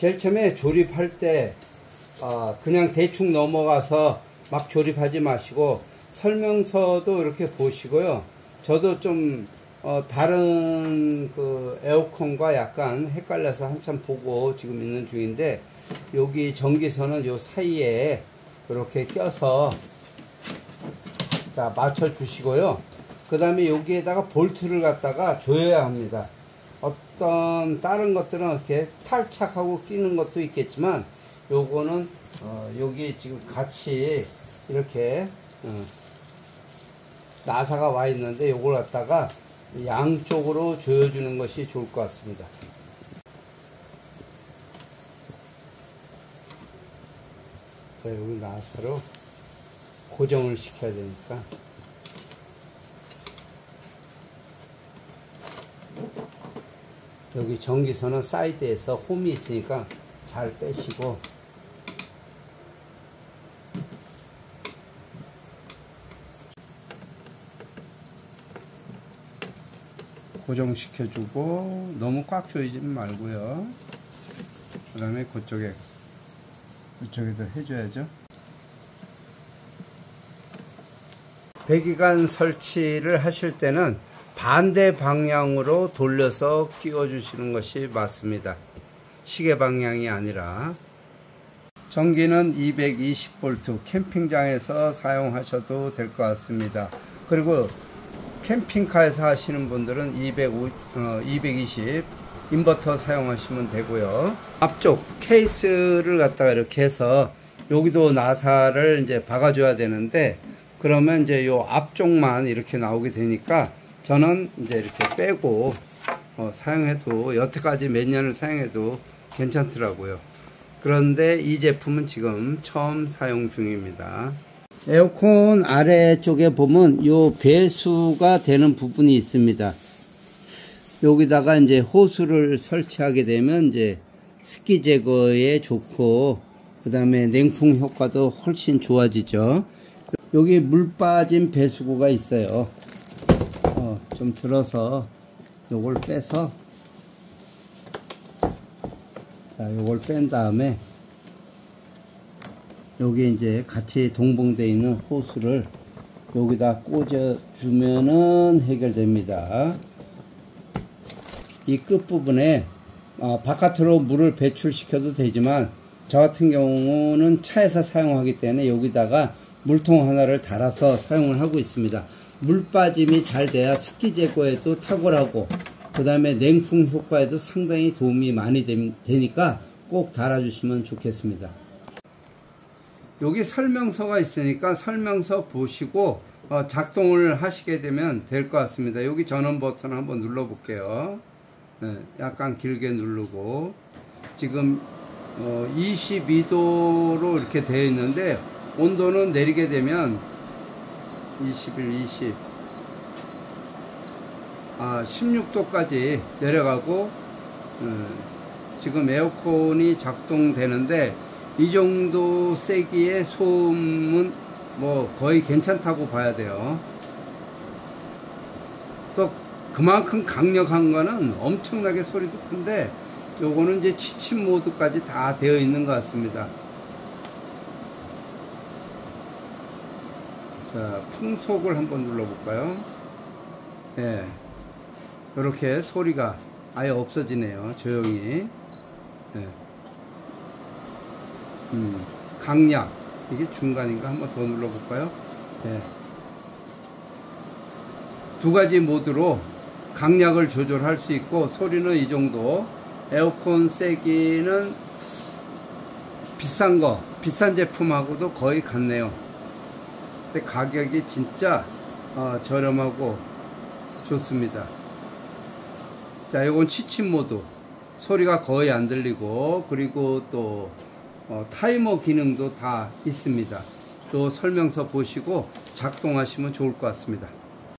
제일 처음에 조립할 때 그냥 대충 넘어가서 막 조립하지 마시고 설명서도 이렇게 보시고요. 저도 좀 다른 그 에어컨과 약간 헷갈려서 한참 보고 지금 있는 중인데, 여기 전기선은 요 사이에 이렇게 껴서 자 맞춰 주시고요. 그 다음에 여기에다가 볼트를 갖다가 조여야 합니다. 어떤 다른 것들은 이렇게 탈착하고 끼는 것도 있겠지만, 요거는 여기 지금 같이 이렇게 나사가 와 있는데 요걸 갖다가 양쪽으로 조여주는 것이 좋을 것 같습니다. 자, 여기 나사로 고정을 시켜야 되니까. 여기 전기선은 사이드에서 홈이 있으니까 잘 빼시고. 고정시켜주고, 너무 꽉 조이지 말고요. 그 다음에 그쪽에, 이쪽에도 해줘야죠. 배기관 설치를 하실 때는 반대 방향으로 돌려서 끼워 주시는 것이 맞습니다. 시계 방향이 아니라. 전기는 220V, 캠핑장에서 사용하셔도 될 것 같습니다. 그리고 캠핑카에서 하시는 분들은 220 인버터 사용하시면 되고요. 앞쪽 케이스를 갖다가 이렇게 해서 여기도 나사를 이제 박아 줘야 되는데, 그러면 이제 요 앞쪽만 이렇게 나오게 되니까 저는 이제 이렇게 빼고 사용해도, 여태까지 몇 년을 사용해도 괜찮더라고요. 그런데 이 제품은 지금 처음 사용 중입니다. 에어컨 아래쪽에 보면 요 배수가 되는 부분이 있습니다. 여기다가 이제 호수를 설치하게 되면 이제 습기 제거에 좋고, 그 다음에 냉풍 효과도 훨씬 좋아지죠. 여기 물 빠진 배수구가 있어요. 좀 들어서 요걸 빼서, 자, 요걸 뺀 다음에 여기 이제 같이 동봉되어 있는 호수를 여기다 꽂아 주면은 해결됩니다. 이 끝부분에 바깥으로 물을 배출시켜도 되지만, 저 같은 경우는 차에서 사용하기 때문에 여기다가 물통 하나를 달아서 사용을 하고 있습니다. 물 빠짐이 잘 돼야 습기 제거에도 탁월하고, 그 다음에 냉풍 효과에도 상당히 도움이 많이 되니까 꼭 달아주시면 좋겠습니다. 여기 설명서가 있으니까 설명서 보시고 작동을 하시게 되면 될 것 같습니다. 여기 전원 버튼 한번 눌러 볼게요. 네, 약간 길게 누르고, 지금 22도로 이렇게 되어 있는데, 온도는 내리게 되면 16도까지 내려가고, 지금 에어컨이 작동되는데 이 정도 세기의 소음은 뭐 거의 괜찮다고 봐야 돼요. 또 그만큼 강력한 거는 엄청나게 소리도 큰데, 요거는 이제 취침 모드까지 다 되어 있는 것 같습니다. 자, 풍속을 한번 눌러볼까요? 예, 이렇게 소리가 아예 없어지네요. 조용히. 예. 강약, 이게 중간인가? 한번 더 눌러볼까요? 예. 두 가지 모드로 강약을 조절할 수 있고, 소리는 이 정도. 에어컨 세기는 비싼 제품하고도 거의 같네요. 근데 가격이 진짜 저렴하고 좋습니다. 자, 이건 취침 모드, 소리가 거의 안 들리고, 그리고 또 타이머 기능도 다 있습니다. 또 설명서 보시고 작동하시면 좋을 것 같습니다.